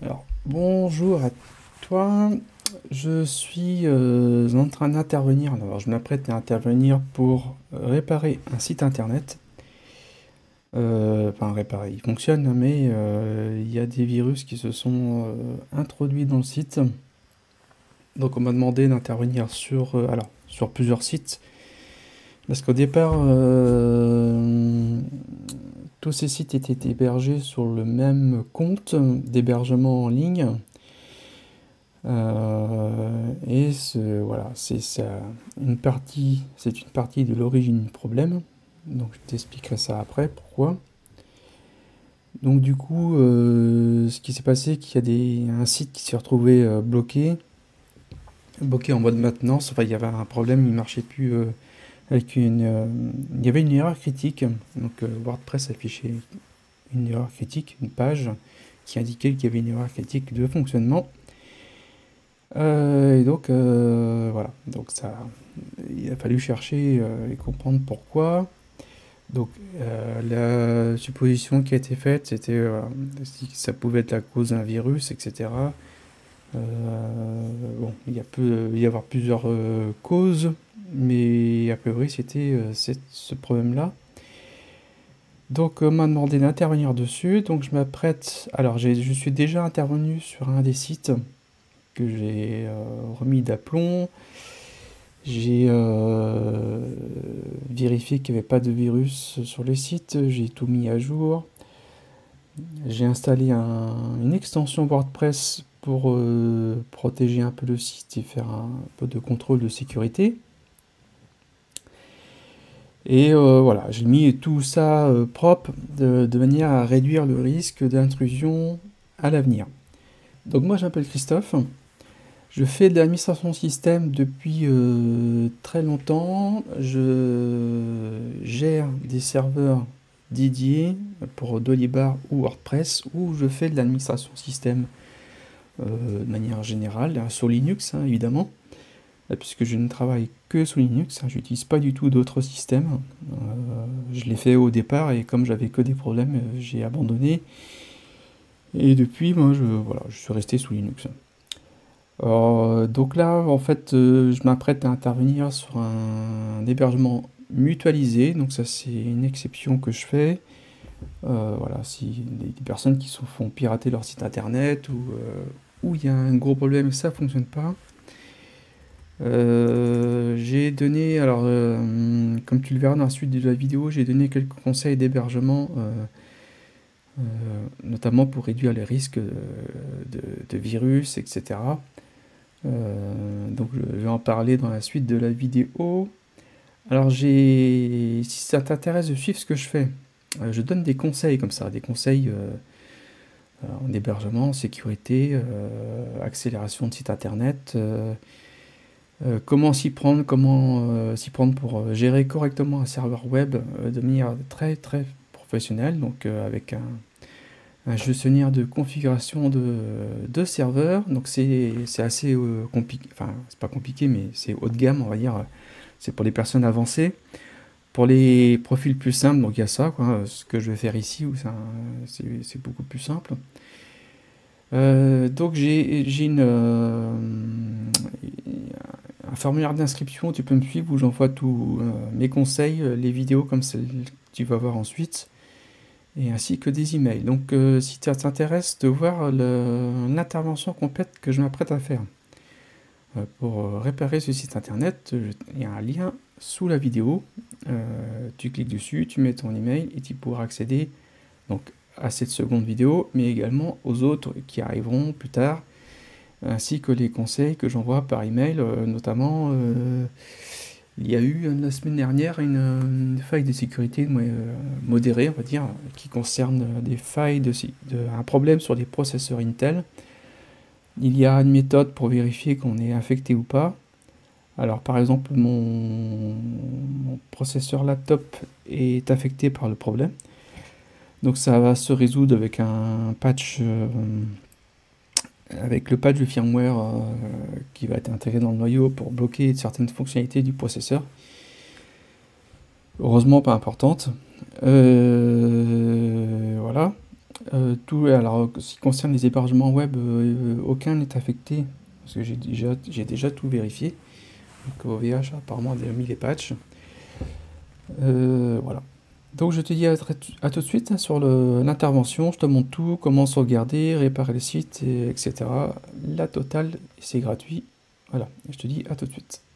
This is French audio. Alors, bonjour à toi. Je suis en train d'intervenir. Alors, je m'apprête à intervenir pour réparer un site internet. Enfin, réparer, il fonctionne, mais il y a des virus qui se sont introduits dans le site. Donc, on m'a demandé d'intervenir sur, sur plusieurs sites. Parce qu'au départ, tous ces sites étaient hébergés sur le même compte d'hébergement en ligne. Et voilà, c'est une partie de l'origine du problème. Donc je t'expliquerai ça après, pourquoi. Donc du coup, ce qui s'est passé, c'est qu'il y a un site qui s'est retrouvé bloqué en mode maintenance. Enfin, il y avait un problème, il ne marchait plus. Il y avait une erreur critique, donc WordPress affichait une erreur critique, une page qui indiquait qu'il y avait une erreur critique de fonctionnement. Et donc voilà, donc il a fallu chercher et comprendre pourquoi. Donc la supposition qui a été faite, c'était si ça pouvait être la cause d'un virus, etc. Bon, il peut y avoir plusieurs causes, mais a priori c'était ce problème là. Donc on m'a demandé d'intervenir dessus, donc je m'apprête. Alors je suis déjà intervenu sur un des sites que j'ai remis d'aplomb. J'ai vérifié qu'il n'y avait pas de virus sur les sites, j'ai tout mis à jour. J'ai installé une extension WordPress pour protéger un peu le site et faire un peu de contrôle de sécurité. Et voilà, j'ai mis tout ça propre de manière à réduire le risque d'intrusion à l'avenir. Donc moi, je m'appelle Christophe, je fais de l'administration système depuis très longtemps. Je gère des serveurs dédiés pour Dolibarr ou WordPress, où je fais de l'administration système de manière générale, sur Linux hein, évidemment, puisque je ne travaille que sous Linux, hein, je n'utilise pas du tout d'autres systèmes. Je l'ai fait au départ et comme j'avais que des problèmes, j'ai abandonné. Et depuis, moi, voilà, je suis resté sous Linux. Donc là, en fait, je m'apprête à intervenir sur un hébergement mutualisé. Donc ça, c'est une exception que je fais. Voilà, si des personnes qui se font pirater leur site internet ou il y a un gros problème et ça ne fonctionne pas. J'ai donné, alors comme tu le verras dans la suite de la vidéo, j'ai donné quelques conseils d'hébergement, notamment pour réduire les risques de virus, etc. Donc je vais en parler dans la suite de la vidéo. Alors si ça t'intéresse de suivre ce que je fais, je donne des conseils comme ça, des conseils en hébergement, en sécurité, accélération de site internet. Comment s'y prendre, pour gérer correctement un serveur web de manière très professionnelle, donc avec un gestionnaire de configuration de serveur. Donc c'est assez compliqué, enfin c'est pas compliqué, mais c'est haut de gamme, on va dire, c'est pour les personnes avancées. Pour les profils plus simples, donc il y a ça, quoi, ce que je vais faire ici, où c'est beaucoup plus simple. Donc j'ai un formulaire d'inscription, tu peux me suivre, où j'envoie tous mes conseils, les vidéos comme celles que tu vas voir ensuite, et ainsi que des emails. Donc si ça t'intéresse de voir l'intervention complète que je m'apprête à faire pour réparer ce site internet, il y a un lien sous la vidéo, tu cliques dessus, tu mets ton email et tu pourras accéder donc à cette seconde vidéo, mais également aux autres qui arriveront plus tard, ainsi que les conseils que j'envoie par email. Notamment, il y a eu la semaine dernière une faille de sécurité modérée, on va dire, qui concerne des failles un problème sur des processeurs Intel. Il y a une méthode pour vérifier qu'on est infecté ou pas. Alors par exemple, mon processeur laptop est affecté par le problème. Donc ça va se résoudre avec un patch, avec le patch de firmware qui va être intégré dans le noyau pour bloquer certaines fonctionnalités du processeur. Heureusement pas importantes. Voilà. Alors, ce qui concerne les hébergements web, aucun n'est affecté, parce que j'ai déjà tout vérifié. Donc, OVH, apparemment, a déjà mis les patchs. Voilà. Donc, je te dis à tout de suite hein, sur l'intervention. Je te montre tout, comment sauvegarder, réparer les sites, etc. La totale, c'est gratuit. Voilà, je te dis à tout de suite.